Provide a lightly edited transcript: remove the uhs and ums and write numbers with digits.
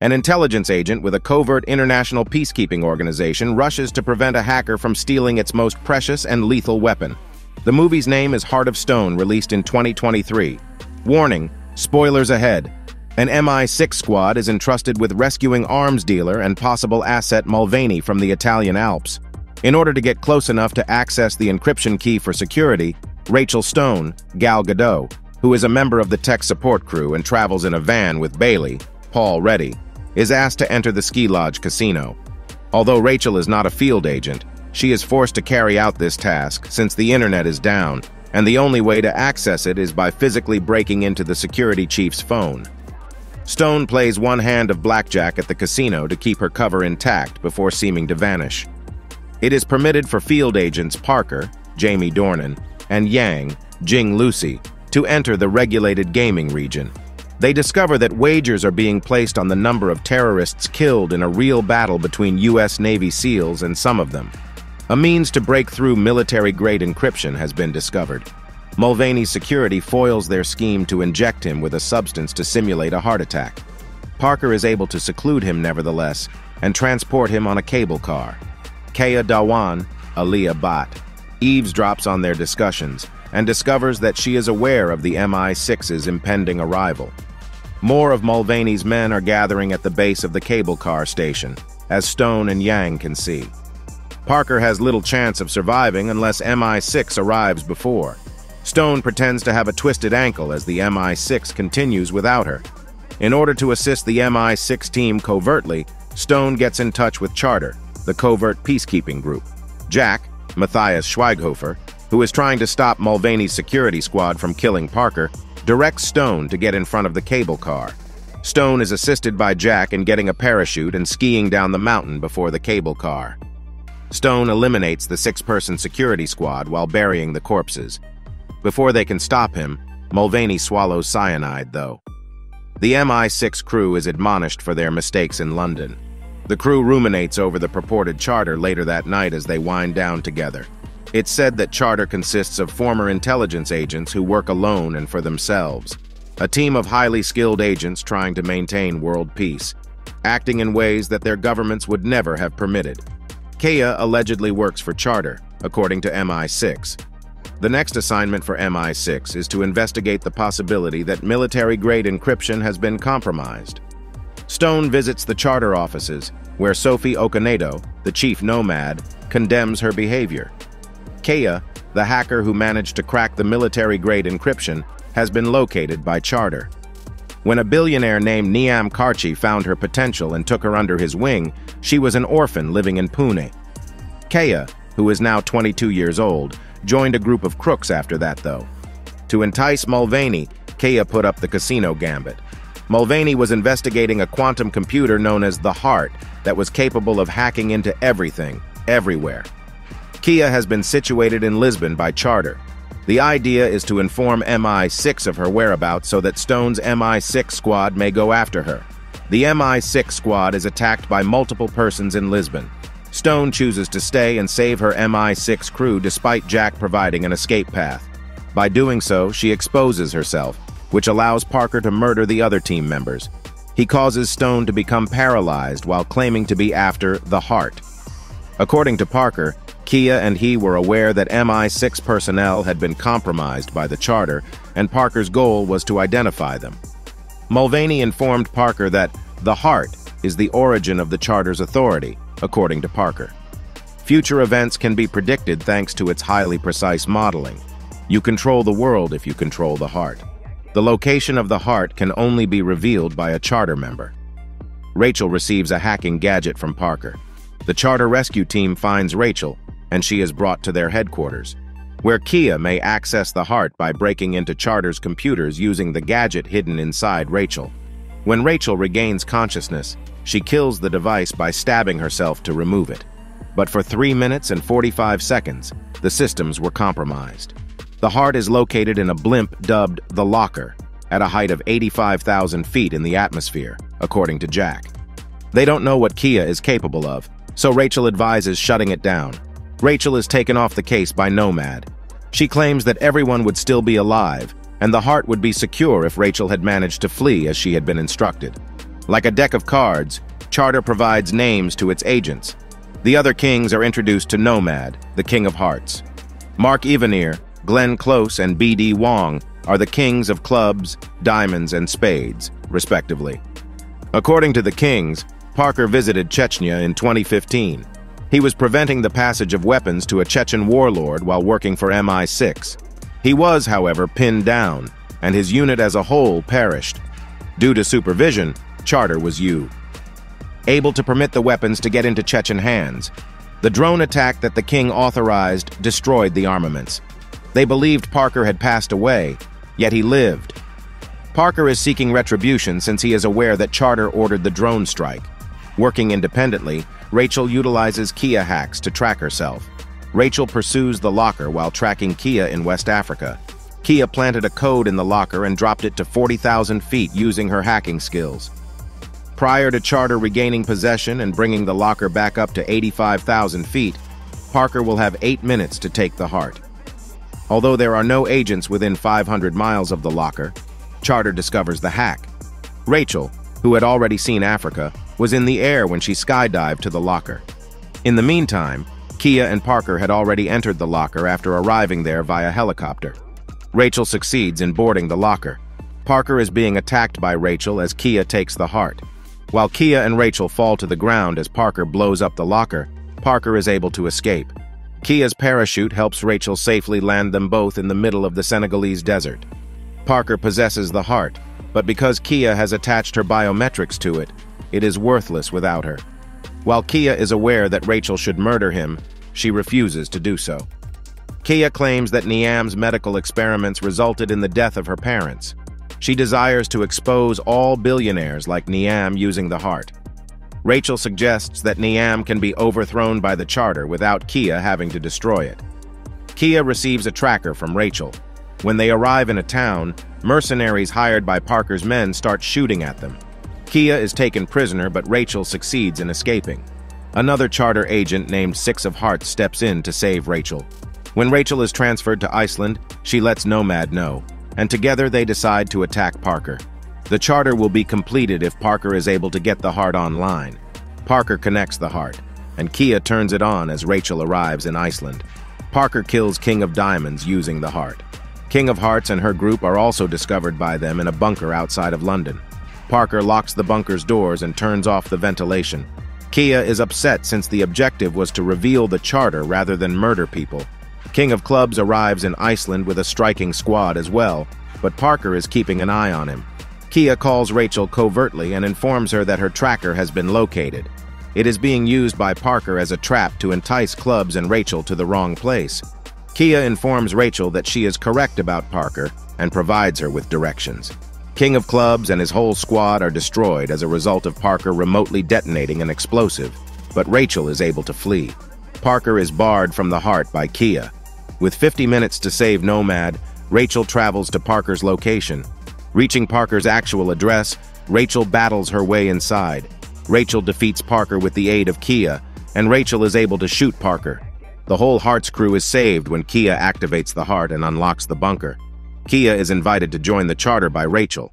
An intelligence agent with a covert international peacekeeping organization rushes to prevent a hacker from stealing its most precious and lethal weapon. The movie's name is Heart of Stone, released in 2023. Warning, spoilers ahead. An MI6 squad is entrusted with rescuing arms dealer and possible asset Mulvaney from the Italian Alps. In order to get close enough to access the encryption key for security, Rachel Stone, Gal Gadot, who is a member of the tech support crew and travels in a van with Bailey, Paul Ready, is asked to enter the ski lodge casino. Although Rachel is not a field agent, she is forced to carry out this task since the internet is down, and the only way to access it is by physically breaking into the security chief's phone. Stone plays one hand of blackjack at the casino to keep her cover intact before seeming to vanish. It is permitted for field agents Parker, Jamie Dornan, and Yang, Jing Lucy, to enter the regulated gaming region. They discover that wagers are being placed on the number of terrorists killed in a real battle between U.S. Navy SEALs and some of them. A means to break through military-grade encryption has been discovered. Mulvaney's security foils their scheme to inject him with a substance to simulate a heart attack. Parker is able to seclude him nevertheless and transport him on a cable car. Keya Dhawan, Alia Bhatt, eavesdrops on their discussions and discovers that she is aware of the MI6's impending arrival. More of Mulvaney's men are gathering at the base of the cable car station, as Stone and Yang can see. Parker has little chance of surviving unless MI6 arrives before. Stone pretends to have a twisted ankle as the MI6 continues without her. In order to assist the MI6 team covertly, Stone gets in touch with Charter, the covert peacekeeping group. Jack, Matthias Schweighöfer, who is trying to stop Mulvaney's security squad from killing Parker, directs Stone to get in front of the cable car. Stone is assisted by Jack in getting a parachute and skiing down the mountain before the cable car. Stone eliminates the six-person security squad while burying the corpses. Before they can stop him, Mulvaney swallows cyanide, though. The MI6 crew is admonished for their mistakes in London. The crew ruminates over the purported charter later that night as they wind down together. It's said that Charter consists of former intelligence agents who work alone and for themselves, a team of highly skilled agents trying to maintain world peace, acting in ways that their governments would never have permitted. Keya allegedly works for Charter, according to MI6. The next assignment for MI6 is to investigate the possibility that military-grade encryption has been compromised. Stone visits the Charter offices, where Sophie Okonedo, the chief nomad, condemns her behavior. Keya, the hacker who managed to crack the military-grade encryption, has been located by Charter. When a billionaire named Niam Kharche found her potential and took her under his wing, she was an orphan living in Pune. Keya, who is now 22 years old, joined a group of crooks after that, though. To entice Mulvaney, Keya put up the casino gambit. Mulvaney was investigating a quantum computer known as the Heart that was capable of hacking into everything, everywhere. Keya has been situated in Lisbon by Charter. The idea is to inform MI6 of her whereabouts so that Stone's MI6 squad may go after her. The MI6 squad is attacked by multiple persons in Lisbon. Stone chooses to stay and save her MI6 crew despite Jack providing an escape path. By doing so, she exposes herself, which allows Parker to murder the other team members. He causes Stone to become paralyzed while claiming to be after the Heart. According to Parker, Keya and he were aware that MI6 personnel had been compromised by the Charter, and Parker's goal was to identify them. Mulvaney informed Parker that the Heart is the origin of the Charter's authority, according to Parker. Future events can be predicted thanks to its highly precise modeling. You control the world if you control the Heart. The location of the Heart can only be revealed by a Charter member. Rachel receives a hacking gadget from Parker. The Charter rescue team finds Rachel, and she is brought to their headquarters, where Keya may access the Heart by breaking into Charter's computers using the gadget hidden inside Rachel. When Rachel regains consciousness, she kills the device by stabbing herself to remove it. But for 3 minutes and 45 seconds, the systems were compromised. The Heart is located in a blimp dubbed the Locker, at a height of 85,000 feet in the atmosphere, according to Jack. They don't know what Keya is capable of, so Rachel advises shutting it down. Rachel is taken off the case by Nomad. She claims that everyone would still be alive, and the Heart would be secure if Rachel had managed to flee as she had been instructed. Like a deck of cards, Charter provides names to its agents. The other kings are introduced to Nomad, the King of Hearts. Mark Ivanier, Glenn Close, and B.D. Wong are the Kings of Clubs, Diamonds, and Spades, respectively. According to the kings, Parker visited Chechnya in 2015. He was preventing the passage of weapons to a Chechen warlord while working for MI6. He was, however, pinned down, and his unit as a whole perished. Due to supervision, Charter was able to permit the weapons to get into Chechen hands. The drone attack that the king authorized destroyed the armaments. They believed Parker had passed away, yet he lived. Parker is seeking retribution since he is aware that Charter ordered the drone strike. Working independently, Rachel utilizes Keya hacks to track herself. Rachel pursues the Locker while tracking Keya in West Africa. Keya planted a code in the Locker and dropped it to 40,000 feet using her hacking skills. Prior to Charter regaining possession and bringing the Locker back up to 85,000 feet, Parker will have 8 minutes to take the heart. Although there are no agents within 500 miles of the Locker, Charter discovers the hack. Rachel, who had already seen Africa, was in the air when she skydived to the Locker. In the meantime, Keya and Parker had already entered the Locker after arriving there via helicopter. Rachel succeeds in boarding the Locker. Parker is being attacked by Rachel as Keya takes the heart. While Keya and Rachel fall to the ground as Parker blows up the Locker, Parker is able to escape. Keya's parachute helps Rachel safely land them both in the middle of the Senegalese desert. Parker possesses the heart, but because Keya has attached her biometrics to it, it is worthless without her. While Keya is aware that Rachel should murder him, she refuses to do so. Keya claims that Niam's medical experiments resulted in the death of her parents. She desires to expose all billionaires like Niam using the heart. Rachel suggests that Niam can be overthrown by the Charter without Keya having to destroy it. Keya receives a tracker from Rachel. When they arrive in a town, mercenaries hired by Parker's men start shooting at them. Keya is taken prisoner, but Rachel succeeds in escaping. Another Charter agent named Six of Hearts steps in to save Rachel. When Rachel is transferred to Iceland, she lets Nomad know, and together they decide to attack Parker. The Charter will be completed if Parker is able to get the heart online. Parker connects the heart, and Keya turns it on as Rachel arrives in Iceland. Parker kills King of Diamonds using the heart. King of Hearts and her group are also discovered by them in a bunker outside of London. Parker locks the bunker's doors and turns off the ventilation. Keya is upset since the objective was to reveal the Charter rather than murder people. King of Clubs arrives in Iceland with a striking squad as well, but Parker is keeping an eye on him. Keya calls Rachel covertly and informs her that her tracker has been located. It is being used by Parker as a trap to entice Clubs and Rachel to the wrong place. Keya informs Rachel that she is correct about Parker and provides her with directions. King of Clubs and his whole squad are destroyed as a result of Parker remotely detonating an explosive, but Rachel is able to flee. Parker is barred from the heart by Keya. With 50 minutes to save Nomad, Rachel travels to Parker's location. Reaching Parker's actual address, Rachel battles her way inside. Rachel defeats Parker with the aid of Keya, and Rachel is able to shoot Parker. The whole Hearts crew is saved when Keya activates the heart and unlocks the bunker. Keya is invited to join the Charter by Rachel.